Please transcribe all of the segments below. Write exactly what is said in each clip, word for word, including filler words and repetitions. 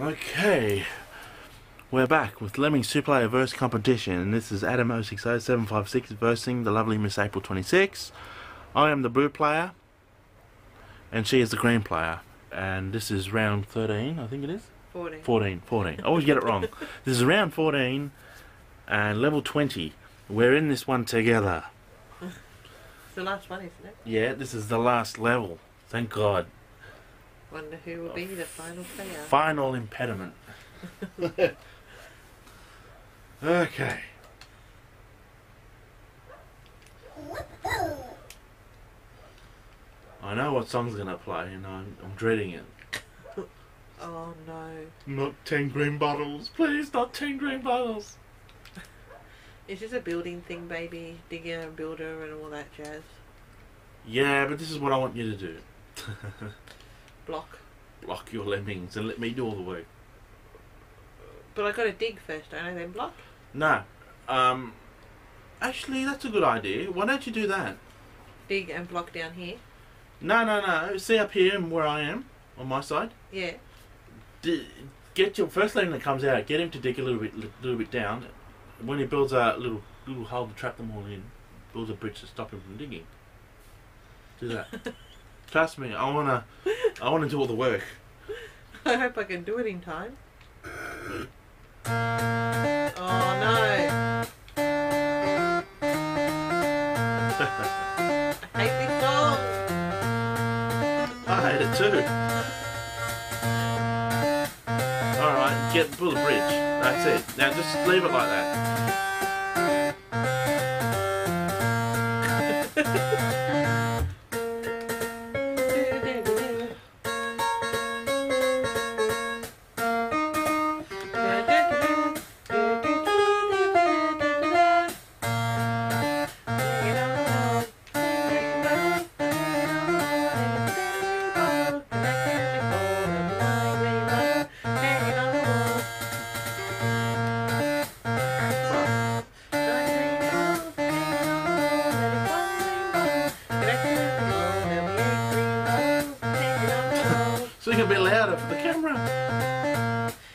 Okay, we're back with Lemmings two player verse competition, and this is Adam zero six zero seven five six versing the lovely Miss April twenty-six. I am the blue player, and she is the green player, and this is round thirteen, I think it is? fourteen. fourteen, fourteen. I always get it wrong. This is round fourteen, and level twenty. We're in this one together. It's the last one, isn't it? Yeah, this is the last level. Thank God. Wonder who will be the final player. Final impediment. Okay. I know what song's gonna play, and I'm, I'm dreading it. Oh no. Not Ten Green Bottles. Please, not Ten Green Bottles. It's just a building thing, baby. Digger and builder and all that jazz. Yeah, but this is what I want you to do. Block. Block your lemmings and let me do all the work. But I gotta dig first, don't I, then block? No. Um, actually, that's a good idea. Why don't you do that? Dig and block down here? No, no, no. See up here where I am, on my side? Yeah. D get your first lemming that comes out, get him to dig a little bit little bit down. When he builds a little, little hole to trap them all in, builds a bridge to stop him from digging. Do that. Trust me, I wanna, I wanna do all the work. I hope I can do it in time. Oh no! I hate this song. I hate it too. All right, get pull the bridge. That's it. Now just leave it like that. Sing a bit louder for the camera.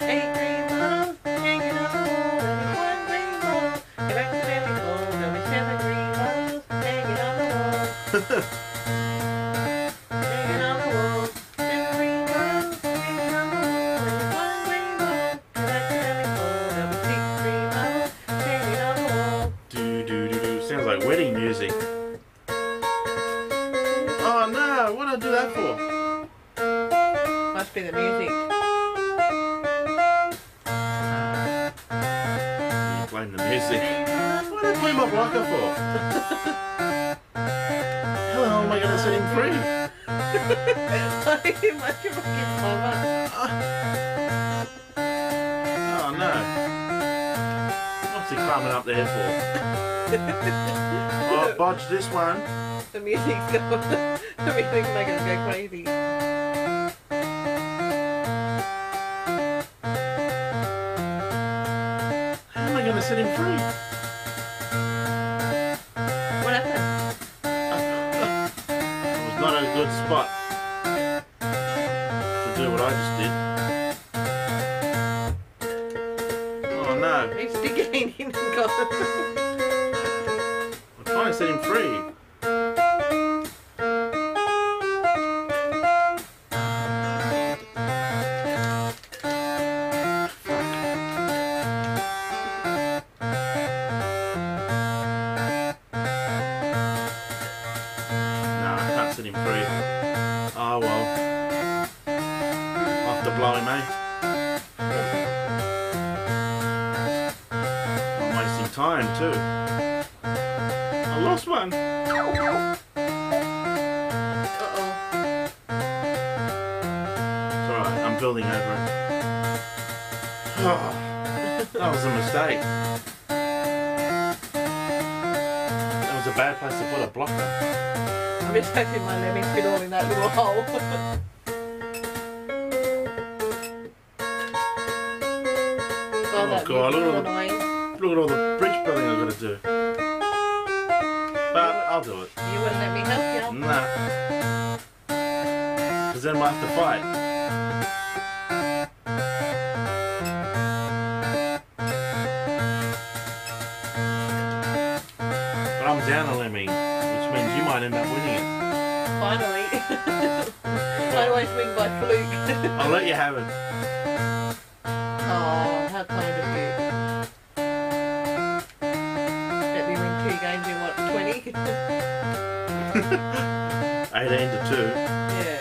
Eight green bottles, hanging on the wall, there'll be one green bottle, get back to where we go, there'll be seven green bottles, hanging on the wall. Hanging on the wall, seven green bottles, hanging on the wall, there'll be one green bottle, get back to where we go, there'll be six green bottles, hanging on the wall. Do do do do, sounds like wedding music. Oh no, what did I do that for? Must be the music. You blame the music. What did I play my blocker for? Hello, am I going to sing free? I think too much of a guitar. Oh no. What's he climbing up there for? Oh, bodge this one. The music's going. The music's making us go crazy. Gonna set him free. What happened? It was not a good spot to do what I just did. Oh no. He's digging in and gone. I'm trying to set him free. Him free. Oh well. I'll have to blow him, eh? I'm wasting time too. I lost one. Uh oh. It's alright, I'm building over it. Oh, that was a mistake. That was a bad place to put a blocker. I'm just hoping my lemmings fit all in that little hole. Oh, oh God, look at, the, look at all the bridge building I've got to do. But I'll do it. You wouldn't let me help you? Nah. Because then we'll have to fight. down a lemming, which means you might end up winning it. Finally. I always win by fluke. I'll let you have it. Oh, how kind of you. Let me win two games in what, twenty? Eighteen to two. Yeah.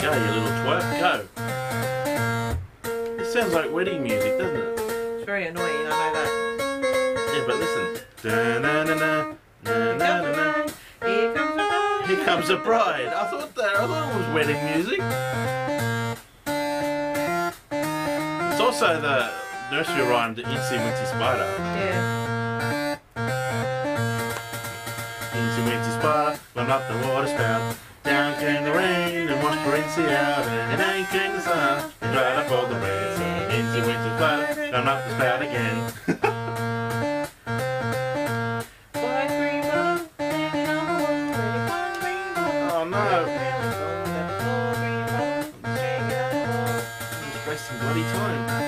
Go, you little twerp, go. Sounds like wedding music, doesn't it? It's very annoying, I know that. Yeah, but listen. Da, na, na, na, na, na, na, na. Here comes a bride. Here comes a bride. I thought that I thought it was wedding music. It's also the nursery rhyme to Itsy Wincy Spider. Yeah. Itsy Wincy Spider went up the water spout. Down came the rain and washed Rincy out, and down came the sun and dried up all the rain. Rincy went to flood, gone up the spout again. Oh no! I'm just wasting bloody time.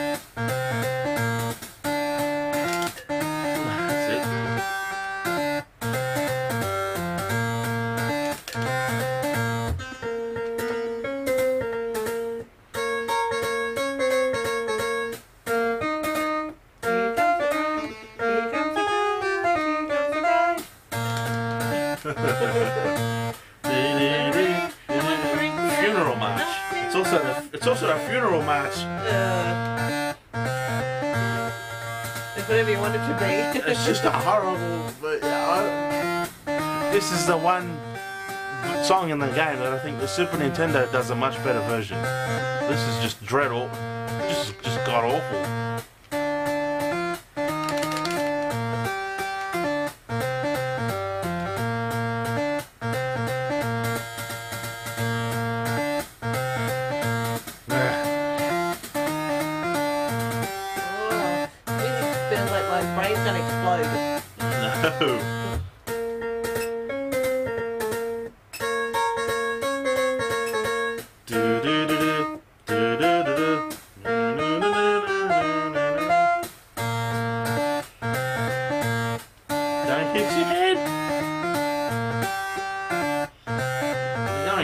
Funeral march. It's also a, it's also a funeral march. Uh, it's whatever you want it to be. It's just a horrible. Uh, this is the one song in the game that I think the Super Nintendo does a much better version. This is just dreadful. Just just god awful.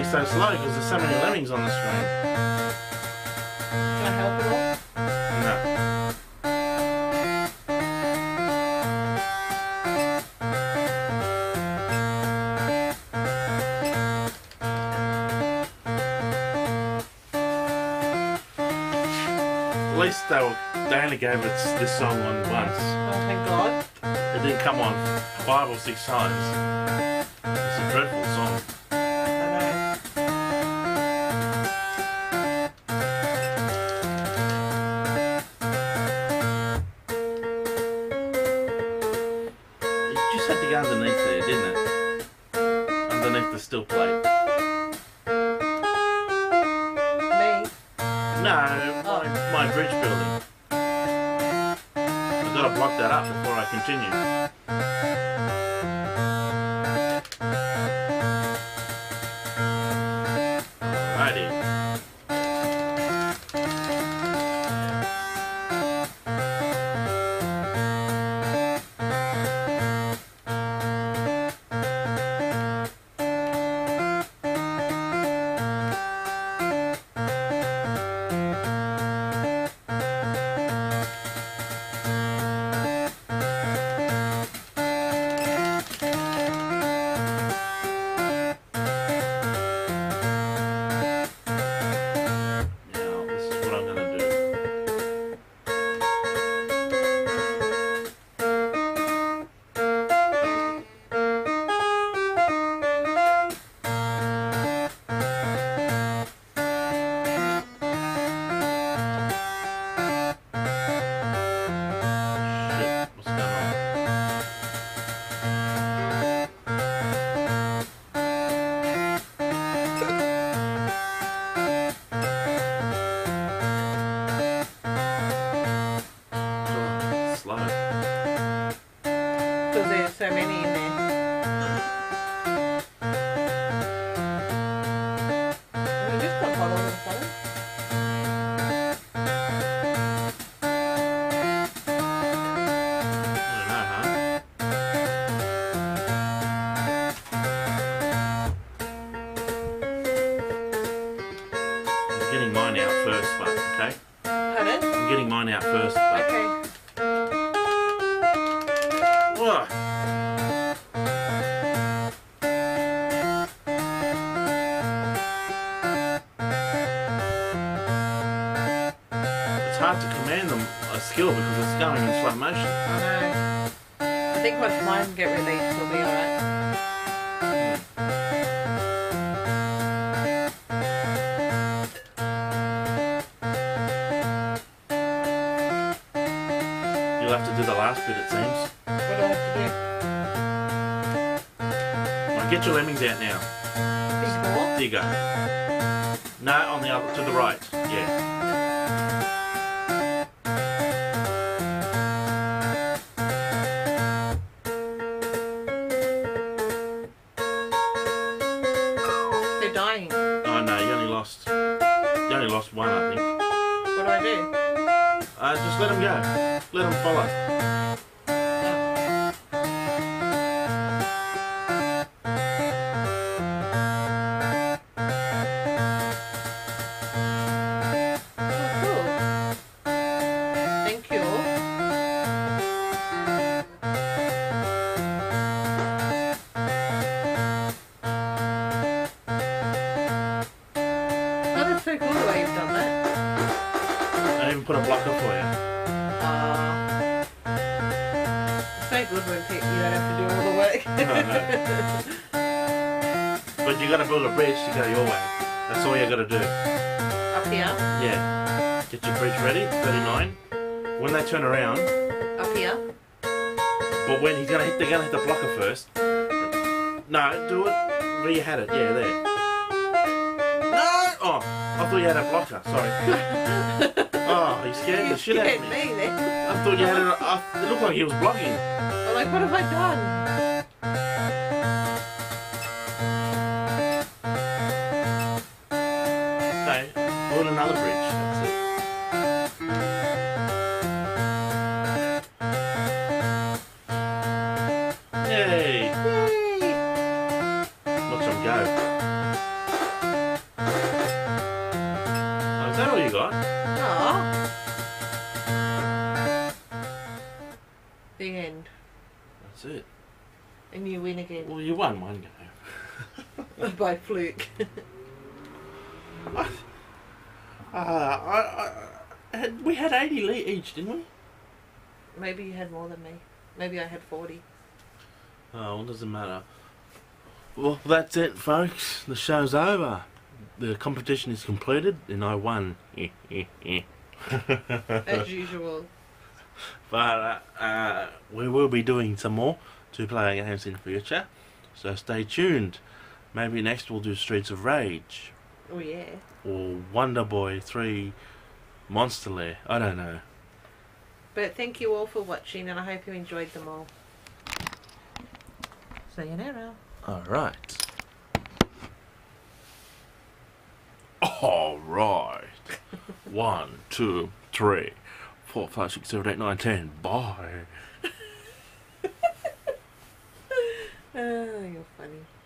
So slow because there's so many lemmings on the screen. Can I help at all? No. At least they were, they only gave us this song on once. Oh, thank God. It didn't come on five or six times. It's a dreadful song. Underneath there, didn't it? Underneath the still plate. Me? No, oh. my, my bridge building. I've got to block that up before I continue. So many in there. We've just got one on the phone. mine out first. But... Okay. Whoa. It's hard to command them a skill because it's going in slow motion. I know. I think once mine get released, we'll be alright. You'll have to do the last bit, it seems. What do I have to do? Right, get your lemmings out now. There you go. No, on the other, to the right. Yeah. Dying. Oh no, you only lost. You only lost one, I think. What do I do? Uh, just let them go. Let them follow. Oh, cool. Thank you. That's so cool the way you've done that. I even put a blocker for you. Uh, it's so good when you don't have to do all the work. No, no. But you got to build a bridge to go your way. That's all you got to do. Up here? Yeah. Get your bridge ready, thirty-nine. When they turn around... Up here? But when he's gonna hit, they're going to hit the blocker first. No, do it where you had it. Yeah, there. Oh, I thought you had a blocker, sorry. Oh, you scared you the shit scared out of me. me then. I thought you had a... I, it looked like he was blocking. I'm like, what have I done? No, build another bridge, that's it. The end. That's it. And you win again. Well, you won one game. By fluke. I, uh, I, I had, we had eighty each, didn't we? Maybe you had more than me. Maybe I had forty. Oh, well, it doesn't matter. Well, that's it, folks. The show's over. The competition is completed, and I won. As usual. But uh, uh, we will be doing some more two-player games in future, so stay tuned. Maybe next we'll do Streets of Rage. Oh yeah. Or Wonderboy three Monster Lair. I don't know. But thank you all for watching, and I hope you enjoyed them all. Sayonara. All right. All right. One, two, three. Four, five, six, seven, eight, nine, ten. Bye. Oh, you're funny.